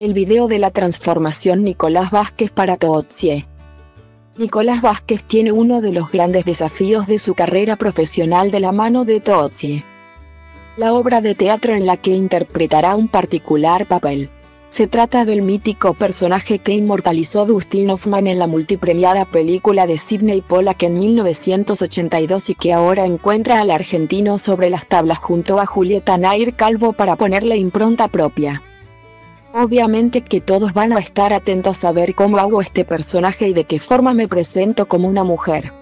El video de la transformación Nicolás Vázquez para Tootsie. Nicolás Vázquez tiene uno de los grandes desafíos de su carrera profesional de la mano de Tootsie, la obra de teatro en la que interpretará un particular papel. Se trata del mítico personaje que inmortalizó Dustin Hoffman en la multipremiada película de Sydney Pollack en 1982 y que ahora encuentra al argentino sobre las tablas junto a Julieta Nair Calvo para ponerle impronta propia. Obviamente que todos van a estar atentos a ver cómo hago este personaje y de qué forma me presento como una mujer.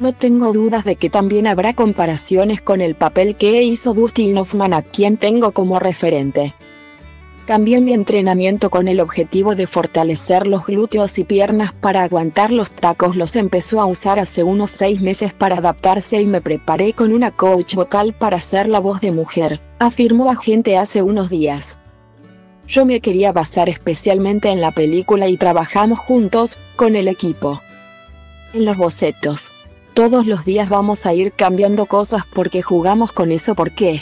No tengo dudas de que también habrá comparaciones con el papel que hizo Dustin Hoffman, a quien tengo como referente. Cambié mi entrenamiento con el objetivo de fortalecer los glúteos y piernas para aguantar los tacos. Los empezó a usar hace unos 6 meses para adaptarse y me preparé con una coach vocal para hacer la voz de mujer, afirmó Agente hace unos días. Yo me quería basar especialmente en la película y trabajamos juntos, con el equipo, en los bocetos. Todos los días vamos a ir cambiando cosas porque jugamos con eso, porque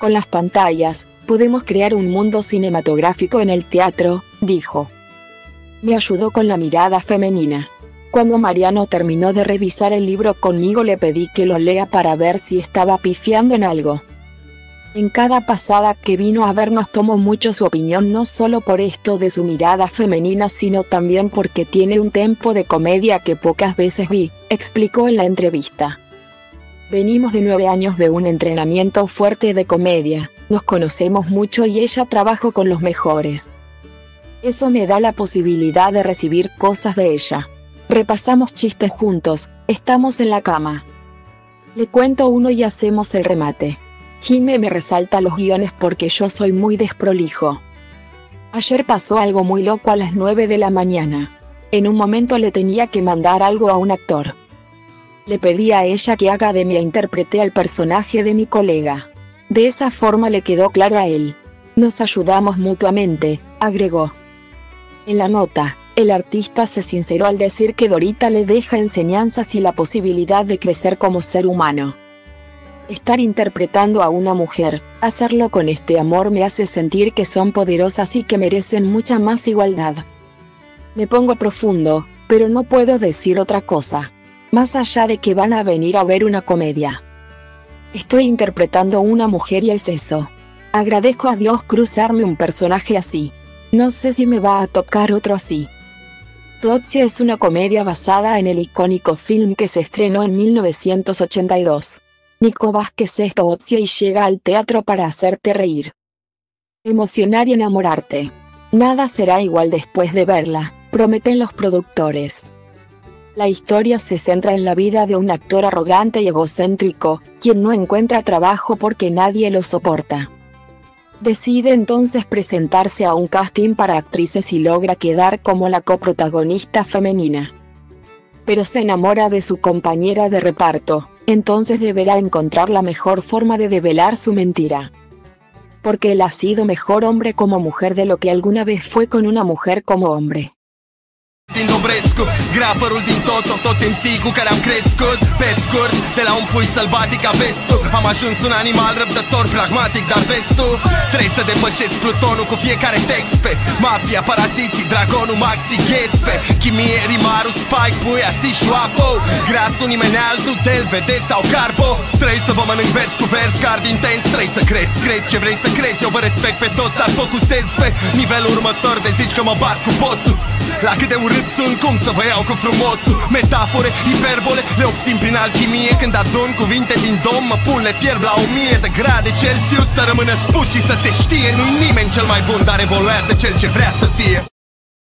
con las pantallas podemos crear un mundo cinematográfico en el teatro, dijo. Me ayudó con la mirada femenina. Cuando Mariano terminó de revisar el libro conmigo, le pedí que lo lea para ver si estaba pifiando en algo. En cada pasada que vino a vernos tomó mucho su opinión, no solo por esto de su mirada femenina, sino también porque tiene un tempo de comedia que pocas veces vi, explicó en la entrevista. Venimos de 9 años de un entrenamiento fuerte de comedia, nos conocemos mucho y ella trabajó con los mejores. Eso me da la posibilidad de recibir cosas de ella. Repasamos chistes juntos, estamos en la cama. Le cuento uno y hacemos el remate. Jime me resalta los guiones porque yo soy muy desprolijo. Ayer pasó algo muy loco a las 9 de la mañana. En un momento le tenía que mandar algo a un actor. Le pedí a ella que haga de mí e interpreté al personaje de mi colega. De esa forma le quedó claro a él. Nos ayudamos mutuamente, agregó. En la nota, el artista se sinceró al decir que Dorita le deja enseñanzas y la posibilidad de crecer como ser humano. Estar interpretando a una mujer, hacerlo con este amor me hace sentir que son poderosas y que merecen mucha más igualdad. Me pongo profundo, pero no puedo decir otra cosa. Más allá de que van a venir a ver una comedia. Estoy interpretando a una mujer y es eso. Agradezco a Dios cruzarme un personaje así. No sé si me va a tocar otro así. Tootsie es una comedia basada en el icónico film que se estrenó en 1982. Nico Vázquez es Tootsie y llega al teatro para hacerte reír, emocionar y enamorarte. Nada será igual después de verla, prometen los productores. La historia se centra en la vida de un actor arrogante y egocéntrico, quien no encuentra trabajo porque nadie lo soporta. Decide entonces presentarse a un casting para actrices y logra quedar como la coprotagonista femenina. Pero se enamora de su compañera de reparto. Entonces deberá encontrar la mejor forma de develar su mentira. Porque él ha sido mejor hombre como mujer de lo que alguna vez fue con una mujer como hombre. La cât de urât sunt, cum să vă iau cu frumosul? Metafore, hiperbole, le obțin prin alchimie. Când adun cuvinte din dom, mă pun, le fierb la 1000 de grade Celsius. Să rămână spus și să se știe, nu-i nimeni cel mai bun, dar evoluează cel ce vrea să fie.